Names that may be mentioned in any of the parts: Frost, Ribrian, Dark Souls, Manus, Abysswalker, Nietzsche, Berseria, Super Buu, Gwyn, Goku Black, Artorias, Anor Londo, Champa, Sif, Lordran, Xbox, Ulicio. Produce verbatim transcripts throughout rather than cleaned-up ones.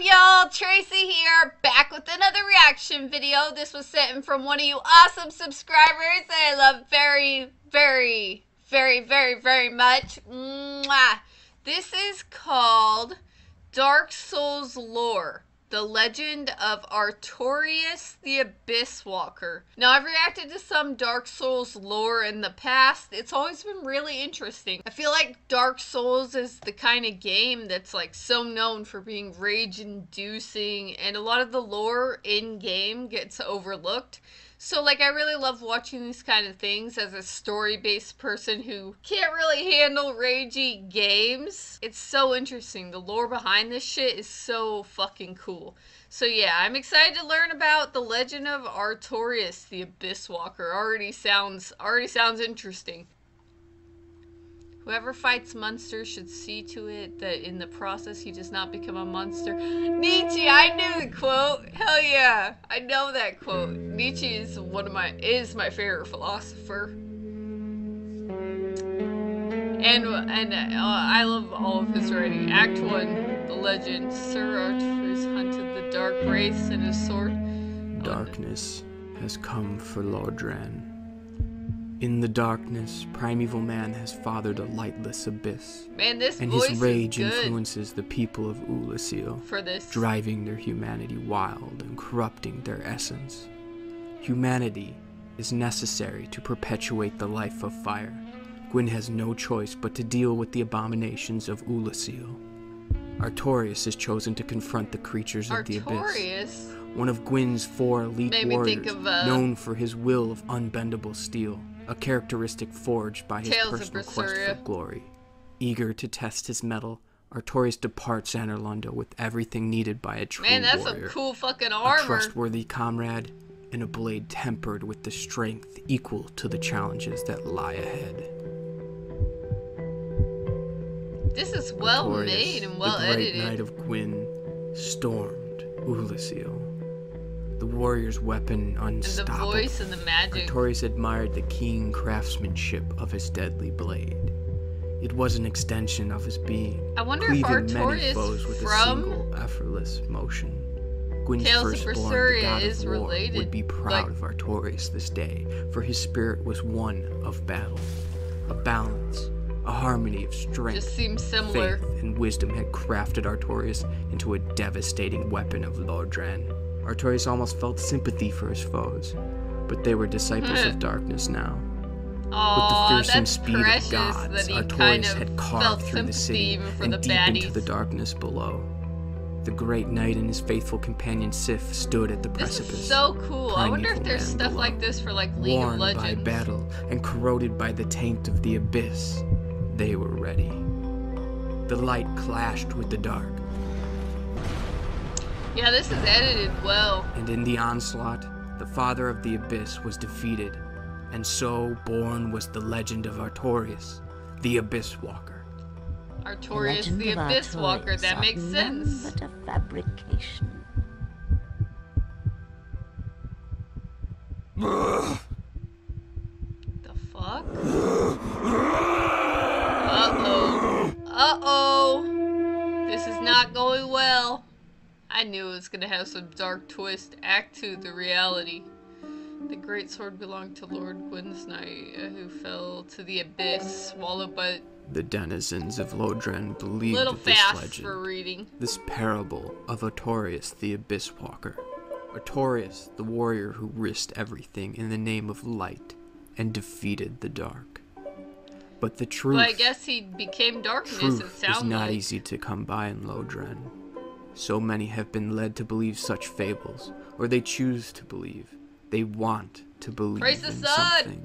up, y'all? Tracy here, back with another reaction video. This was sent in from one of you awesome subscribers that I love very, very, very, very, very much. Mwah. This is called Dark Souls Lore, The Legend of Artorias the Abysswalker. Now, I've reacted to some Dark Souls lore in the past. It's always been really interesting. I feel like Dark Souls is the kind of game that's like so known for being rage-inducing, and a lot of the lore in-game gets overlooked. So, like, I really love watching these kind of things as a story-based person who can't really handle ragey games. It's so interesting. The lore behind this shit is so fucking cool. So, yeah, I'm excited to learn about The Legend of Artorias, the Abysswalker. Already sounds, already sounds interesting. Whoever fights monsters should see to it that in the process he does not become a monster. Nietzsche, I knew the quote. Hell yeah, I know that quote. Nietzsche is one of my is my favorite philosopher, and and uh, I love all of his writing. Act one, the legend: Sir Arthur's hunted the dark race and his sword. Darkness has come for Lordran. In the darkness, primeval man has fathered a lightless abyss. Man, this and voice his rage is good. Influences the people of Ulicio, for this, driving their humanity wild and corrupting their essence. Humanity is necessary to perpetuate the life of fire. Gwyn has no choice but to deal with the abominations of Ulicio. Artorias has chosen to confront the creatures of the abyss. One of Gwyn's four elite warriors, of, uh, known for his will of unbendable steel, a characteristic forged by his personal quest for glory. Eager to test his mettle, Artorias departs Anor Londo with everything needed by a true warrior. Man, that's warrior, some cool fucking armor. A trustworthy comrade, and a blade tempered with the strength equal to the challenges that lie ahead. This is well Artorias, made and well the edited. The Great Knight of Gwyn stormed Ulicio, the warrior's weapon unstoppable. The voice and the magic. Artorias admired the keen craftsmanship of his deadly blade. It was an extension of his being, I wonder if Artorias foes with from a single effortless motion. Gwyn's Tales of Berseria is related. Would be proud like... of Artorias this day, for his spirit was one of battle, a balance, a harmony of strength, just seems similar. Faith, and wisdom had crafted Artorias into a devastating weapon of Lordran. Artorias almost felt sympathy for his foes, but they were disciples of darkness now. Aww, with the fearsome speed of gods, Artorias had carved through the city and the deep baddies. into the darkness below. The great knight and his faithful companion Sif stood at the precipice. This is so cool. I wonder if there's stuff below, like this for like League Worn of Legends. By battle and corroded by the taint of the abyss, they were ready. The light clashed with the dark. Yeah, this is edited well. And in the onslaught, the father of the abyss was defeated, and so born was the legend of Artorias, the Abyss Walker. Artorias, the, the Abyss Artorias Walker, that makes sense. But a fabrication. The fuck? Uh-oh. Uh-oh. This is not going well. I knew it was going to have some dark twist. Act two, the reality. The great sword belonged to Lord Gwyn's knight, who fell to the abyss, swallowed by... The denizens of Lordran believed Little this fast legend, for reading. This parable of Artorias the Abyss Walker. Artorias, the warrior who risked everything in the name of light and defeated the dark. But the truth, well, I guess he became darkness, truth it sounds is not like. easy to come by in Lordran. So many have been led to believe such fables, or they choose to believe. They want to believe Praise in the something.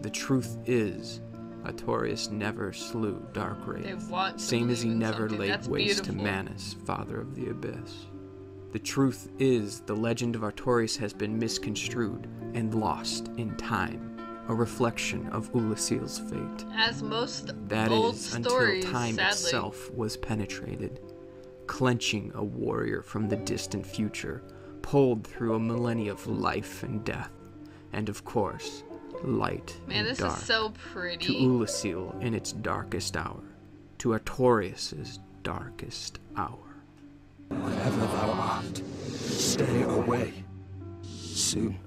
The truth is, Artorias never slew dark wraiths, same as he never something. laid That's waste beautiful. to Manus, father of the abyss. The truth is, the legend of Artorias has been misconstrued and lost in time. A reflection of Ulice's fate. As most that old is, stories, until time sadly. itself was penetrated, clenching a warrior from the distant future, pulled through a millennia of life and death, and of course, light Man, and this dark, is so pretty. To Ulice in its darkest hour, to Artorias' darkest hour. Whatever thou art, stay away. Soon,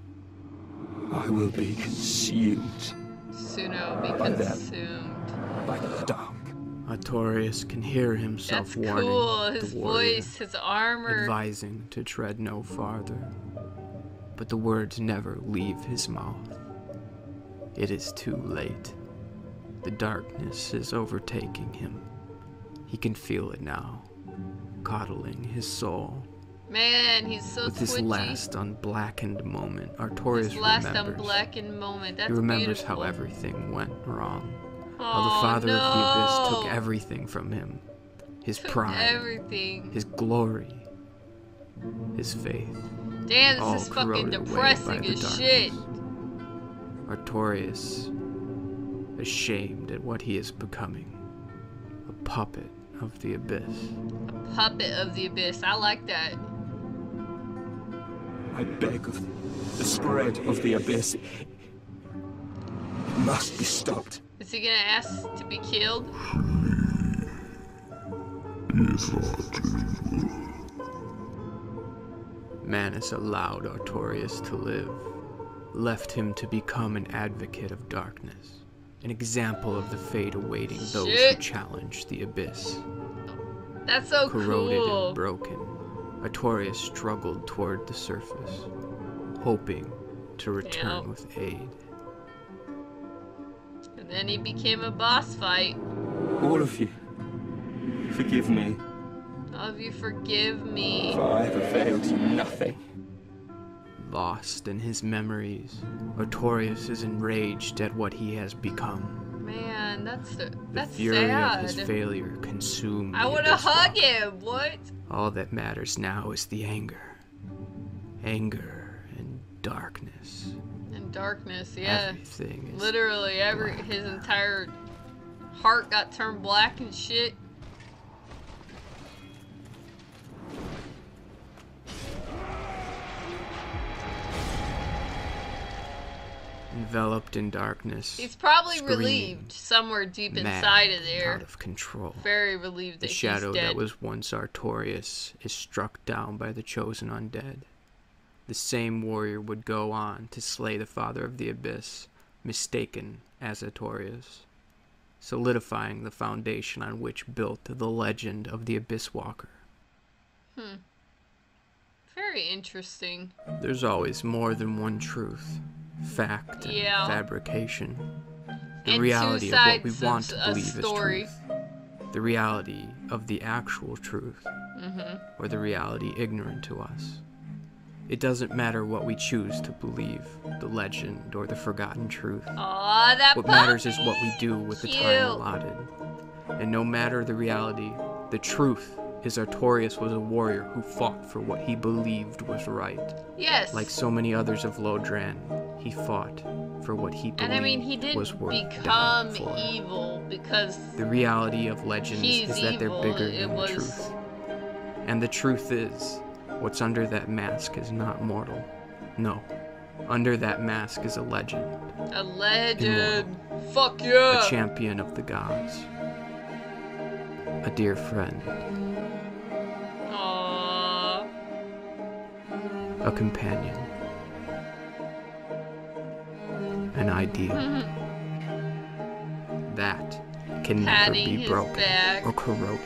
I will be consumed. Soon I will be by consumed. Them, by the dark. Artorias can hear himself That's warning cool. His the warrior, voice, his armor. Advising to tread no farther. But the words never leave his mouth. It is too late. The darkness is overtaking him. He can feel it now, coddling his soul. Man, he's so With twitchy. His last unblackened moment, Artorias his last remembers. unblackened moment. That's He remembers beautiful. how everything went wrong. Oh, how the father no. of the abyss took everything from him. His took pride, everything. his glory, his faith. Damn, this all is fucking depressing as shit. Artorias, ashamed at what he is becoming. A puppet of the abyss. A puppet of the abyss. I like that. I beg of thee, the spread of the abyss must be stopped. Is he gonna ask to be killed? Manus allowed Artorias to live. Left him to become an advocate of darkness, an example of the fate awaiting Shit. those who challenge the abyss. That's so Corroded cool. and broken, Artorias struggled toward the surface, hoping to return Damn. with aid. And then he became a boss fight. All of you, forgive me. All of you, forgive me. For I have availed you nothing. Lost in his memories, Artorias is enraged at what he has become. Man, that's that's sad. The fury of his failure consumed him. I want to hug him. What? All that matters now is the anger, anger and darkness. And darkness, yeah. Everything. Is Literally, every black. his entire heart got turned black and shit. Enveloped in darkness. He's probably relieved somewhere deep inside of there. Out of control. Very relieved that he's dead. The shadow that was once Artorias is struck down by the chosen undead. The same warrior would go on to slay the father of the abyss, mistaken as Artorias, solidifying the foundation on which built the legend of the Abysswalker. Hmm. Very interesting. There's always more than one truth. Fact and yeah. fabrication. The and reality of what we want to believe story. is truth. The reality of the actual truth. Mm-hmm. Or the reality ignorant to us. It doesn't matter what we choose to believe, the legend or the forgotten truth. Aww, that what puppy. matters is what we do with Cute. the time allotted. And no matter the reality, the truth is Artorias was a warrior who fought for what he believed was right. Yes. Like so many others of Lordran. He fought for what he believed and I mean, he didn't was worth become evil because the reality of legends is that evil. they're bigger it than was... the truth. And the truth is, what's under that mask is not mortal. No, under that mask is a legend. A legend. Immortal. Fuck yeah. A champion of the gods. A dear friend. Aww. A companion. An idea mm-hmm. that can Patting never be broken or corroded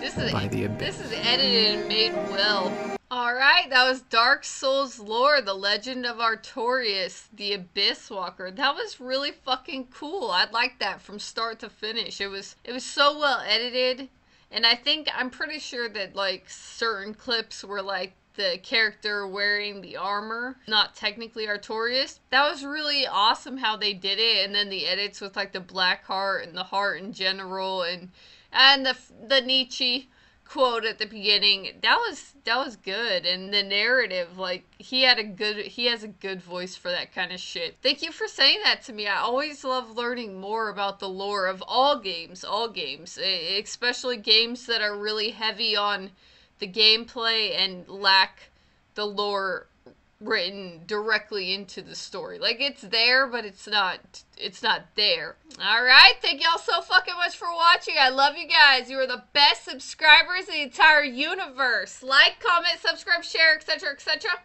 this is, by the abyss. This is edited and made well. Alright, that was Dark Souls lore, the legend of Artorias, the Abysswalker. That was really fucking cool. I liked that from start to finish. It was it was so well edited, and I think I'm pretty sure that like certain clips were like the character wearing the armor, not technically Artorias. That was really awesome how they did it, and then the edits with like the black heart and the heart in general, and and the the Nietzsche quote at the beginning. That was that was good, and the narrative, like he had a good he has a good voice for that kind of shit. Thank you for saying that to me. I always love learning more about the lore of all games, all games, especially games that are really heavy on the gameplay and lack the lore written directly into the story. Like, it's there, but it's not, it's not there. Alright, thank y'all so fucking much for watching. I love you guys. You are the best subscribers in the entire universe. Like, comment, subscribe, share, et cetera, et cetera